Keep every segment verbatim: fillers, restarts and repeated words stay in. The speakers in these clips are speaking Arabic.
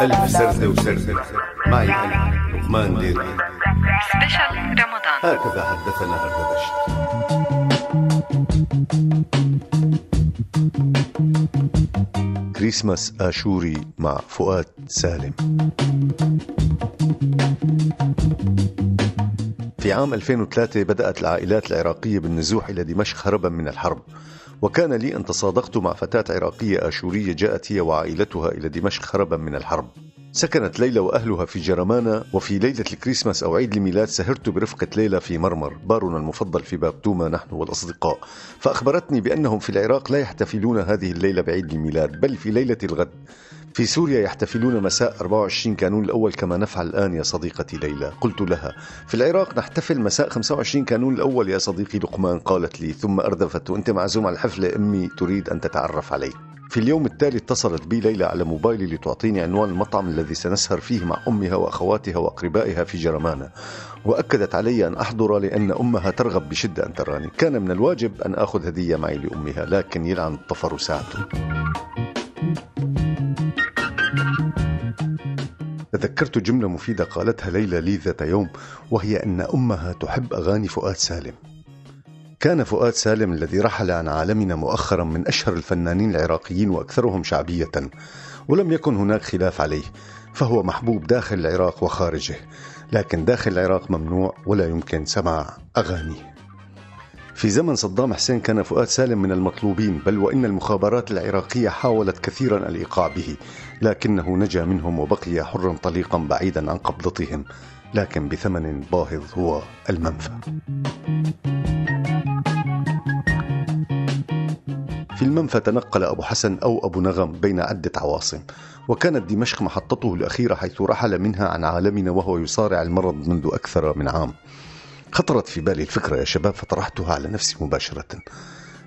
ألف سردة وسردة معي أنا لقمان ديركي سبيشال رمضان. هكذا حدثنا هردبشت. كريسماس آشوري مع فؤاد سالم. في عام ألفين وثلاثة بدأت العائلات العراقية بالنزوح إلى دمشق هربا من الحرب، وكان لي أن تصادقت مع فتاة عراقية آشورية جاءت هي وعائلتها إلى دمشق هربا من الحرب. سكنت ليلى وأهلها في جرمانا، وفي ليلة الكريسماس أو عيد الميلاد سهرت برفقة ليلى في مرمر بارون المفضل في باب توما نحن والأصدقاء، فأخبرتني بأنهم في العراق لا يحتفلون هذه الليلة بعيد الميلاد، بل في ليلة الغد. في سوريا يحتفلون مساء أربعة وعشرين كانون الأول كما نفعل الآن يا صديقتي ليلى. قلت لها في العراق نحتفل مساء خمسة وعشرين كانون الأول يا صديقي لقمان. قالت لي ثم أردفت وأنت معزوم على الحفلة، أمي تريد أن تتعرف عليك. في اليوم التالي اتصلت بي ليلى على موبايلي لتعطيني عنوان المطعم الذي سنسهر فيه مع أمها وأخواتها وأقربائها في جرمانا، وأكدت علي أن أحضر لأن أمها ترغب بشدة أن تراني. كان من الواجب أن أخذ هدية معي لأمها، لكن يلعن الطفر ساعته. تذكرت جملة مفيدة قالتها ليلى لي ذات يوم، وهي أن أمها تحب أغاني فؤاد سالم. كان فؤاد سالم الذي رحل عن عالمنا مؤخرا من أشهر الفنانين العراقيين وأكثرهم شعبية، ولم يكن هناك خلاف عليه، فهو محبوب داخل العراق وخارجه، لكن داخل العراق ممنوع ولا يمكن سماع أغانيه. في زمن صدام حسين كان فؤاد سالم من المطلوبين، بل وإن المخابرات العراقية حاولت كثيرا الإيقاع به، لكنه نجا منهم وبقي حرا طليقا بعيدا عن قبضتهم، لكن بثمن باهظ هو المنفى. في المنفى تنقل أبو حسن أو أبو نغم بين عدة عواصم، وكانت دمشق محطته الأخيرة حيث رحل منها عن عالمنا وهو يصارع المرض منذ أكثر من عام. خطرت في بالي الفكرة يا شباب فطرحتها على نفسي مباشرة،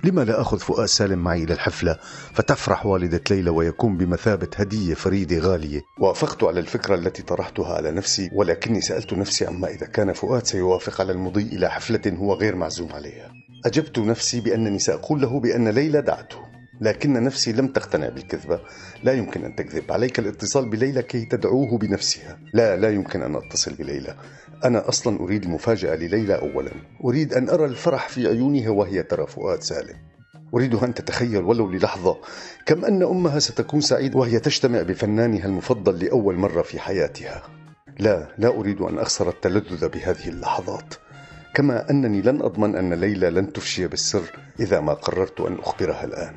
لما لا أخذ فؤاد سالم معي إلى الحفلة فتفرح والدة ليلى ويكون بمثابة هدية فريدة غالية؟ وافقت على الفكرة التي طرحتها على نفسي، ولكني سألت نفسي عما إذا كان فؤاد سيوافق على المضي إلى حفلة هو غير معزوم عليها. أجبت نفسي بأنني سأقول له بأن ليلى دعته، لكن نفسي لم تقتنع بالكذبة. لا يمكن أن تكذب، عليك الاتصال بليلى كي تدعوه بنفسها. لا لا يمكن أن أتصل بليلى، أنا أصلا أريد المفاجأة لليلى أولا، أريد أن أرى الفرح في عيونها وهي ترى فؤاد سالم، أريدها أن تتخيل ولو للحظة كم أن أمها ستكون سعيدة وهي تجتمع بفنانها المفضل لأول مرة في حياتها. لا لا أريد أن أخسر التلذذ بهذه اللحظات، كما أنني لن أضمن أن ليلى لن تفشي بالسر إذا ما قررت أن أخبرها الآن.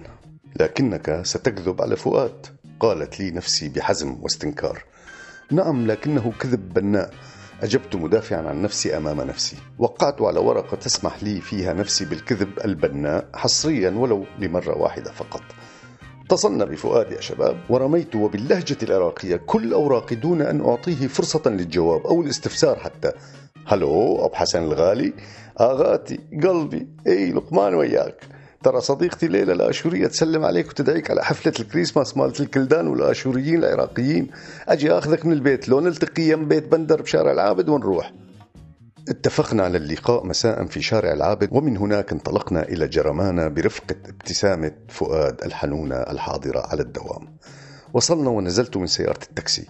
لكنك ستكذب على فؤاد، قالت لي نفسي بحزم واستنكار. نعم لكنه كذب بناء، أجبت مدافعا عن نفسي أمام نفسي. وقعت على ورقة تسمح لي فيها نفسي بالكذب البناء حصريا ولو لمرة واحدة فقط. اتصلنا بفؤاد يا شباب، ورميت وباللهجة العراقية كل أوراقي دون أن أعطيه فرصة للجواب أو الاستفسار حتى. هلو أبو حسن الغالي، آغاتي قلبي، أي لقمان وياك، ترى صديقتي ليلى الآشورية تسلم عليك وتدعيك على حفلة الكريسماس مالت الكلدان والآشوريين العراقيين. أجي أخذك من البيت، لو نلتقي يم بيت بندر بشارع العابد ونروح. اتفقنا على اللقاء مساء في شارع العابد، ومن هناك انطلقنا إلى جرمانا برفقة ابتسامة فؤاد الحنونة الحاضرة على الدوام. وصلنا ونزلت من سيارة التاكسي.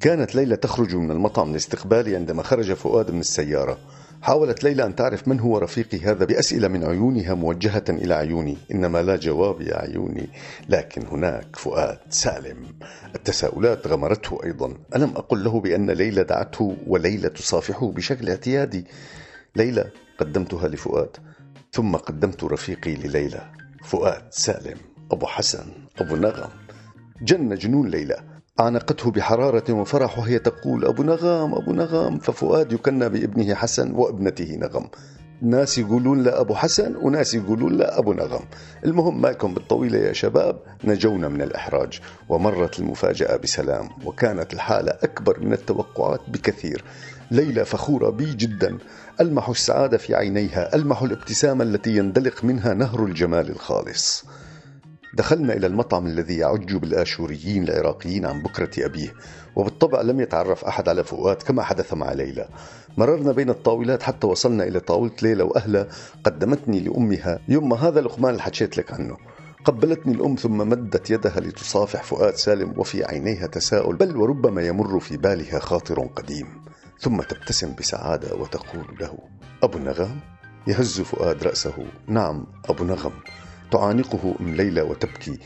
كانت ليلى تخرج من المطعم لاستقبالي عندما خرج فؤاد من السيارة. حاولت ليلى أن تعرف من هو رفيقي هذا بأسئلة من عيونها موجهة إلى عيوني، إنما لا جواب يا عيوني. لكن هناك فؤاد سالم، التساؤلات غمرته أيضا. ألم أقل له بأن ليلى دعته وليلى تصافحه بشكل اعتيادي؟ ليلى قدمتها لفؤاد، ثم قدمت رفيقي لليلى فؤاد سالم. أبو حسن أبو نغم جن جنون ليلى، عانقته بحرارة وفرح وهي تقول أبو نغم أبو نغم، ففؤاد يكنى بابنه حسن وابنته نغم. ناس يقولون لا أبو حسن وناس يقولون لا أبو نغم. المهم ما لكم بالطويلة يا شباب، نجونا من الإحراج ومرت المفاجأة بسلام، وكانت الحالة أكبر من التوقعات بكثير. ليلى فخورة بي جدا، ألمح السعادة في عينيها، ألمح الابتسامة التي يندلق منها نهر الجمال الخالص. دخلنا إلى المطعم الذي يعج بالآشوريين العراقيين عن بكرة أبيه، وبالطبع لم يتعرف أحد على فؤاد كما حدث مع ليلى. مررنا بين الطاولات حتى وصلنا إلى طاولة ليلى وأهلها. قدمتني لأمها، يما هذا لقمان اللي حكيت لك عنه. قبلتني الأم ثم مدت يدها لتصافح فؤاد سالم، وفي عينيها تساؤل، بل وربما يمر في بالها خاطر قديم، ثم تبتسم بسعادة وتقول له: أبو نغم؟ يهز فؤاد رأسه. نعم أبو نغم. تعانقه أم ليلى وتبكي،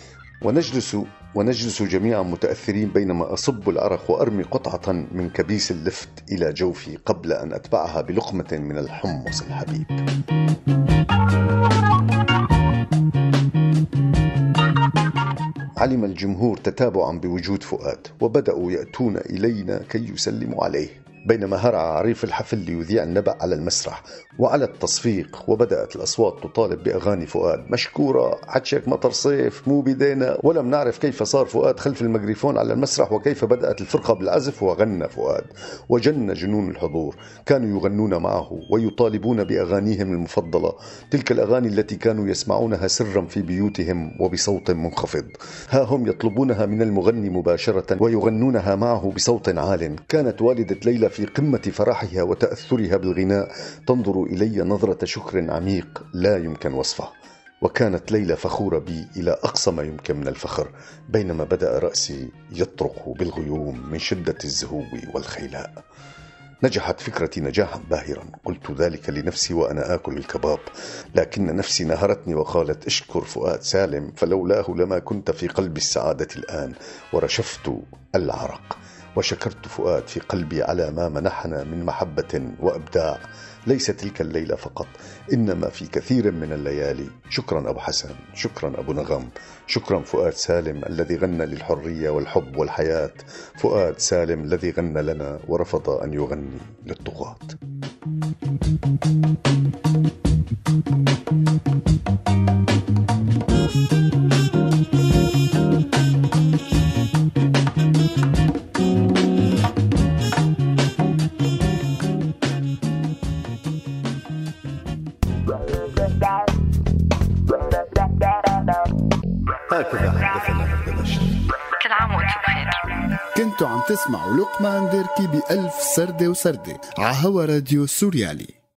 ونجلس ونجلس جميعا متأثرين بينما أصب العرق وأرمي قطعة من كبيس اللفت إلى جوفي قبل أن أتبعها بلقمة من الحمص الحبيب. علم الجمهور تتابعا بوجود فؤاد وبدأوا يأتون إلينا كي يسلموا عليه، بينما هرع عريف الحفل ليذيع النبأ على المسرح وعلى التصفيق، وبدأت الأصوات تطالب بأغاني فؤاد مشكورة، عطشك مطر صيف مو بدينا، ولم نعرف كيف صار فؤاد خلف الميكروفون على المسرح، وكيف بدأت الفرقة بالعزف وغنى فؤاد وجن جنون الحضور. كانوا يغنون معه ويطالبون بأغانيهم المفضلة، تلك الأغاني التي كانوا يسمعونها سرا في بيوتهم وبصوت منخفض، ها هم يطلبونها من المغني مباشرة ويغنونها معه بصوت عال. كانت والدة ليلى في قمة فرحها وتأثرها بالغناء تنظر إلي نظرة شكر عميق لا يمكن وصفه، وكانت ليلى فخورة بي إلى أقصى ما يمكن من الفخر، بينما بدأ رأسي يطرق بالغيوم من شدة الزهو والخيلاء. نجحت فكرتي نجاحا باهرا، قلت ذلك لنفسي وأنا آكل الكباب، لكن نفسي نهرتني وقالت: اشكر فؤاد سالم، فلولاه لما كنت في قلب السعادة الآن. ورشفت العرق وشكرت فؤاد في قلبي على ما منحنا من محبة وإبداع، ليس تلك الليلة فقط، إنما في كثير من الليالي. شكرا أبو حسن، شكرا أبو نغم، شكرا فؤاد سالم الذي غنى للحرية والحب والحياة، فؤاد سالم الذي غنى لنا ورفض أن يغني للطغاة. كنتوا عم تسمعوا لقمان ديركي بألف سردة وسردة عهوا راديو سوريالي.